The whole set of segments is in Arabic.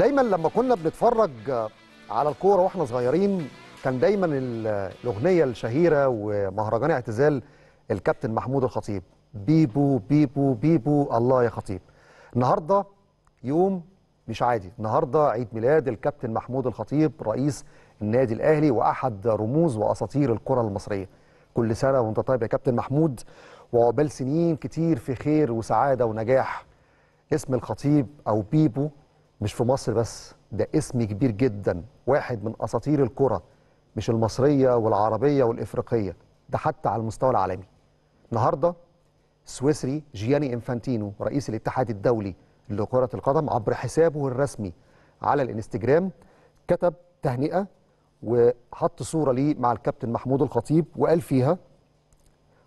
دايما لما كنا بنتفرج على الكوره واحنا صغيرين كان دايما الاغنيه الشهيره ومهرجان اعتزال الكابتن محمود الخطيب، بيبو بيبو بيبو الله يا خطيب. النهارده يوم مش عادي، النهارده عيد ميلاد الكابتن محمود الخطيب رئيس النادي الاهلي واحد رموز واساطير الكره المصريه. كل سنه وانت طيب يا كابتن محمود، وعقبال سنين كتير في خير وسعاده ونجاح. اسم الخطيب او بيبو مش في مصر بس، ده اسم كبير جدا، واحد من اساطير الكره مش المصريه والعربيه والافريقيه، ده حتى على المستوى العالمي. النهارده السويسري جياني إنفانتينو رئيس الاتحاد الدولي لكره القدم عبر حسابه الرسمي على الانستجرام كتب تهنئه وحط صوره ليه مع الكابتن محمود الخطيب وقال فيها،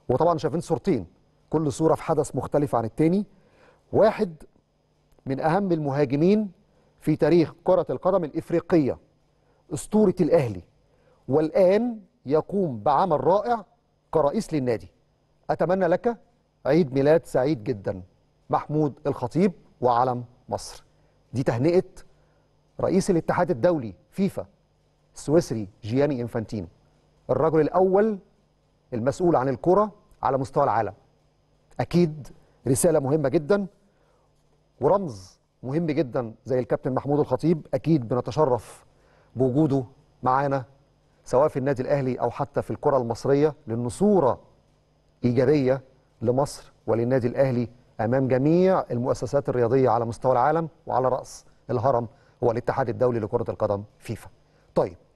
وطبعا شايفين صورتين كل صوره في حدث مختلف عن التاني، واحد من اهم المهاجمين في تاريخ كرة القدم الإفريقية، أسطورة الأهلي، والآن يقوم بعمل رائع كرئيس للنادي. أتمنى لك عيد ميلاد سعيد جدا محمود الخطيب وعلم مصر. دي تهنئة رئيس الاتحاد الدولي فيفا السويسري جياني إنفانتينو، الرجل الأول المسؤول عن الكرة على مستوى العالم. أكيد رسالة مهمة جدا ورمز مهم جدا زي الكابتن محمود الخطيب. اكيد بنتشرف بوجوده معانا سواء في النادي الاهلي او حتى في الكره المصريه، لانه صوره ايجابيه لمصر وللنادي الاهلي امام جميع المؤسسات الرياضيه على مستوى العالم، وعلى راس الهرم هو الاتحاد الدولي لكره القدم فيفا. طيب